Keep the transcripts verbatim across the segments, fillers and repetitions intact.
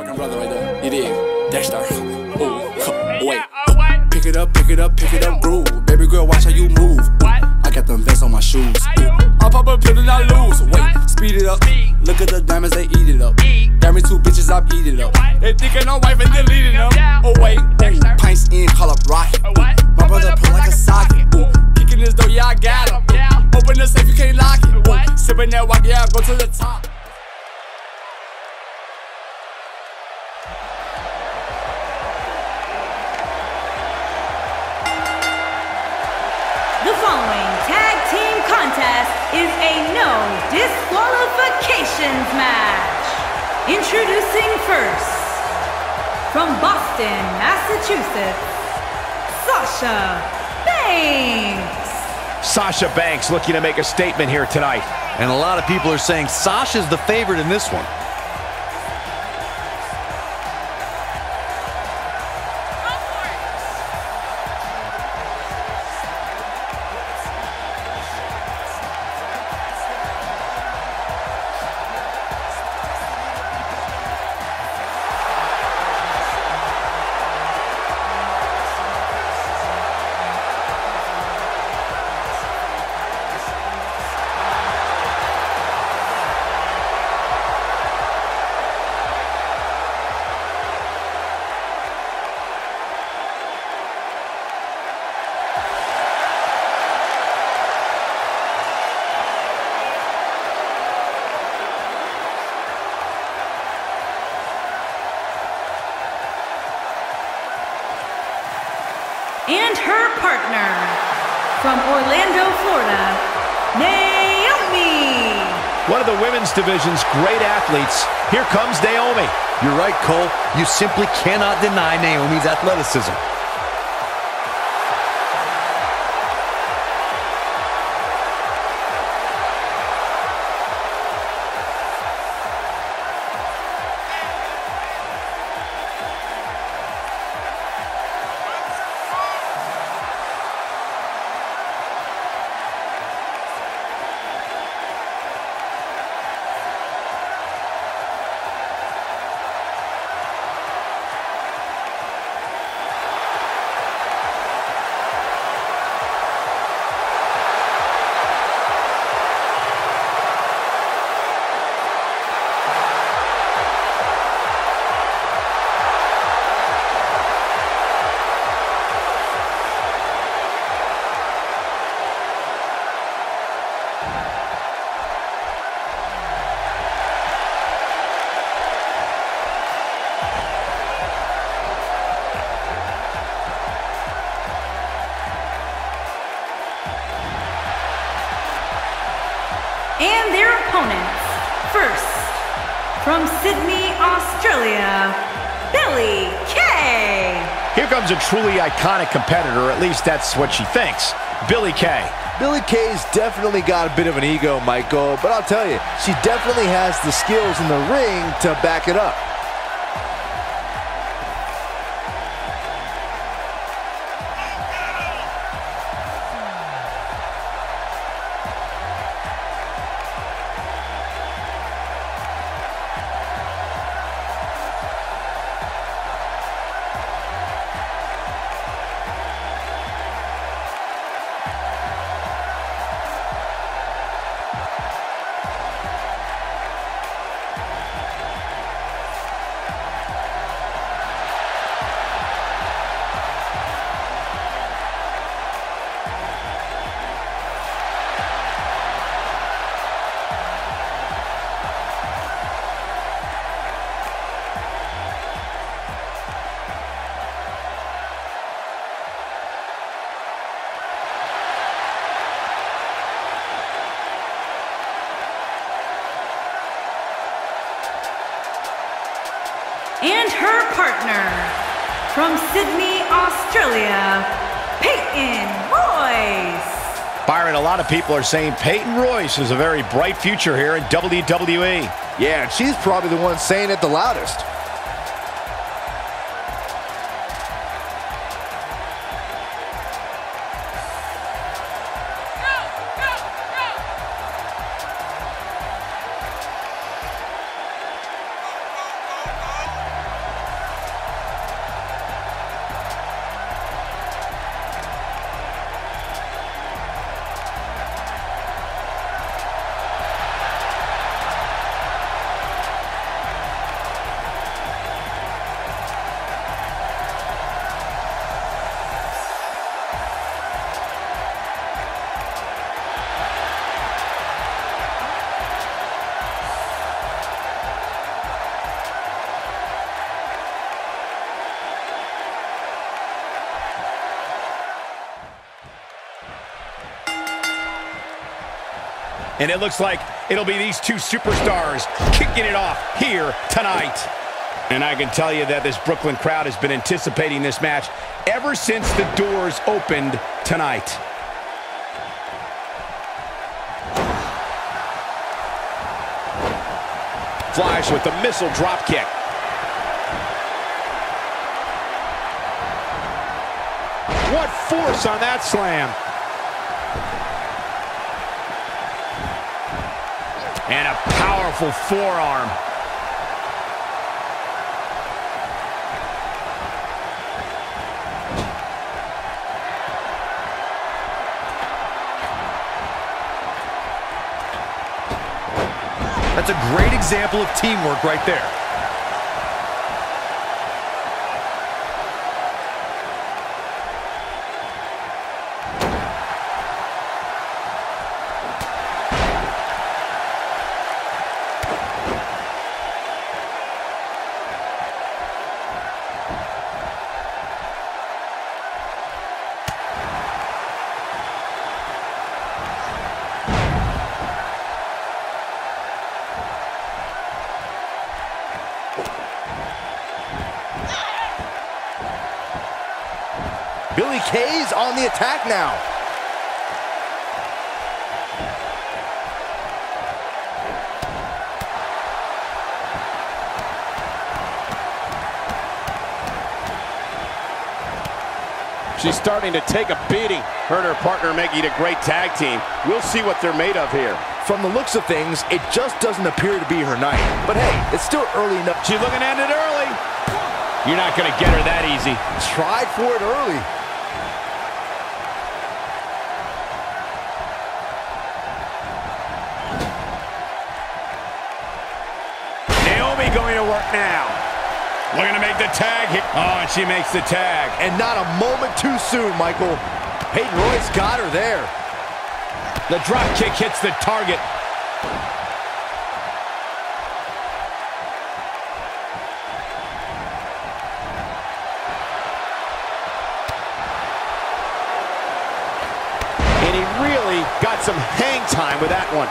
fucking brother right there. You dig? Dexter. Ooh. Wait. Pick it up, pick it up, pick it up, groove. Baby girl, watch how you move. I got them vents on my shoes. I pop a pill and I lose. Wait, speed it up. Look at the diamonds, they eat it up. Got me two bitches, I eat it up. They thinking I'm wife and deleting them. Oh wait, ooh, pints in, call up rocket. My brother pull like a socket. Ooh, kicking this door, yeah I got him. Open the safe, you can't lock it. Ooh, sipping that walk, yeah I go to the top. The following tag team contest is a no disqualifications match. Introducing first, from Boston, Massachusetts, Sasha Banks. Sasha Banks looking to make a statement here tonight. And a lot of people are saying Sasha's the favorite in this one. And her partner, from Orlando, Florida, Naomi. One of the women's division's great athletes. Here comes Naomi. You're right, Cole. You simply cannot deny Naomi's athleticism. And their opponents, first, from Sydney, Australia, Billie Kay. Here comes a truly iconic competitor, at least that's what she thinks, Billie Kay. Billie Kay's definitely got a bit of an ego, Michael, but I'll tell you, she definitely has the skills in the ring to back it up. And her partner, from Sydney, Australia, Peyton Royce. Byron, a lot of people are saying Peyton Royce has a very bright future here in W W E. Yeah, and she's probably the one saying it the loudest. And it looks like it'll be these two superstars kicking it off here tonight. And I can tell you that this Brooklyn crowd has been anticipating this match ever since the doors opened tonight. Flies with the missile drop kick. What force on that slam. And a powerful forearm. That's a great example of teamwork right there. Billie Kay's on the attack now. She's starting to take a beating. Her and her partner making a great tag team. We'll see what they're made of here. From the looks of things, it just doesn't appear to be her night. But hey, it's still early enough. She's looking at it early. You're not going to get her that easy. Tried for it early. Naomi going to work now. Looking to make the tag here. Oh, and she makes the tag. And not a moment too soon, Michael. Peyton Royce got her there. The drop kick hits the target. Got some hang time with that one.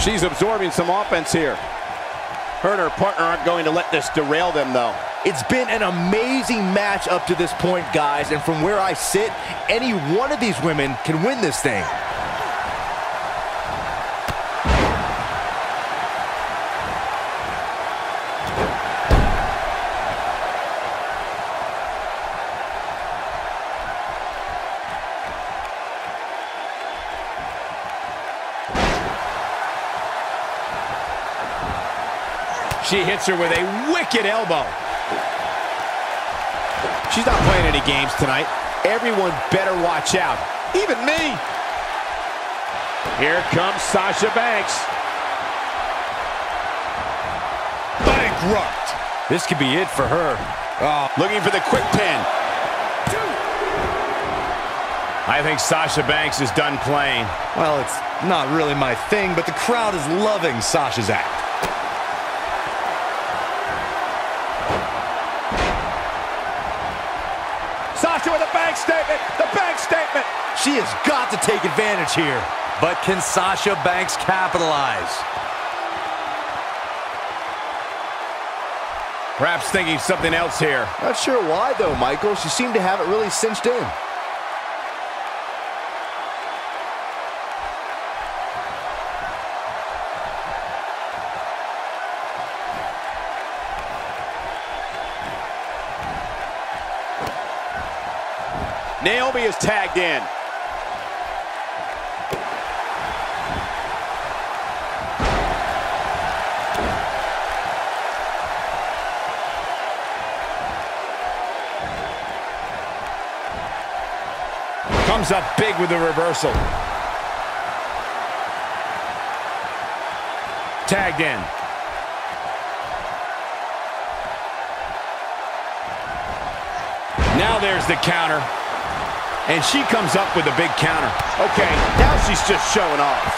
She's absorbing some offense here. Her and her partner aren't going to let this derail them, though. It's been an amazing match up to this point, guys, and from where I sit, any one of these women can win this thing. She hits her with a wicked elbow. She's not playing any games tonight. Everyone better watch out. Even me. Here comes Sasha Banks. Bankrupt. This could be it for her. Oh, looking for the quick pin. Two. I think Sasha Banks is done playing. Well, it's not really my thing, but the crowd is loving Sasha's act. Sasha with a bank statement, the bank statement. She has got to take advantage here. But can Sasha Banks capitalize? Perhaps thinking something else here. Not sure why though, Michael. She seemed to have it really cinched in. Naomi is tagged in. Comes up big with the reversal. Tagged in. Now there's the counter. And she comes up with a big counter. Okay, now she's just showing off.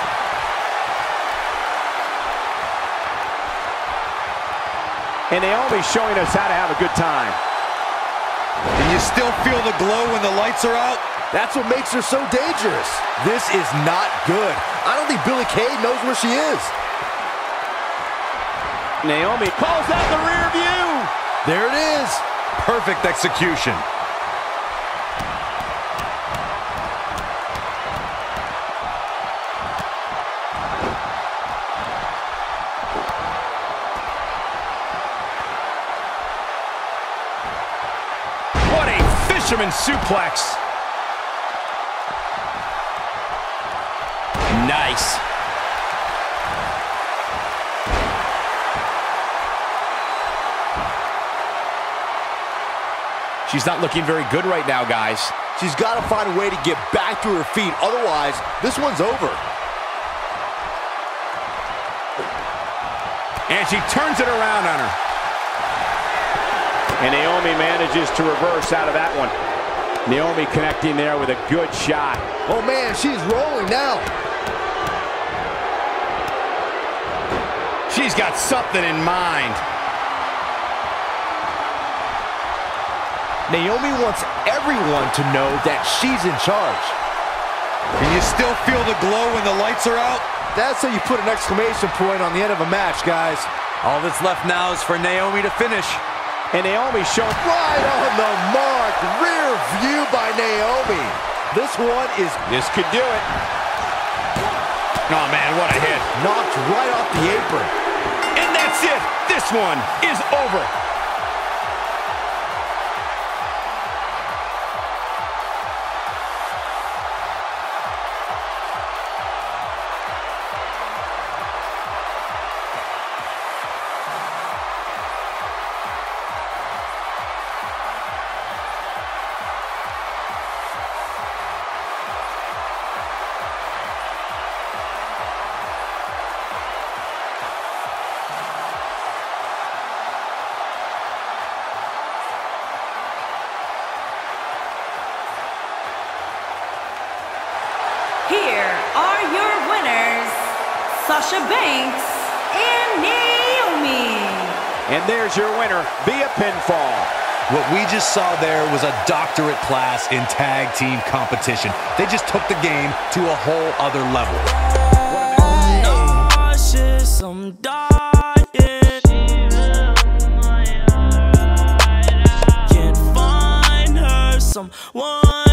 and Naomi showing us how to have a good time. And you still feel the glow when the lights are out? That's what makes her so dangerous. This is not good. I don't think Billie Kay knows where she is. Naomi calls out the rear view. There it is. Perfect execution. What a fisherman suplex. Nice. She's not looking very good right now, guys. She's got to find a way to get back to her feet. Otherwise, this one's over. And she turns it around on her. And Naomi manages to reverse out of that one. Naomi connecting there with a good shot. Oh, man, she's rolling now. She's got something in mind. Naomi wants everyone to know that she's in charge. And you still feel the glow when the lights are out? That's how you put an exclamation point on the end of a match, guys. All that's left now is for Naomi to finish. And Naomi showing right on the mark. Rear view by Naomi. This one is... This could do it. Oh, man, what a hit. Knocked right off the apron. And that's it. This one is over. Here are your winners, Sasha Banks and Naomi. And there's your winner via pinfall. What we just saw there was a doctorate class in tag team competition. They just took the game to a whole other level. I'm nauseous, I'm dying. Can't find her, someone.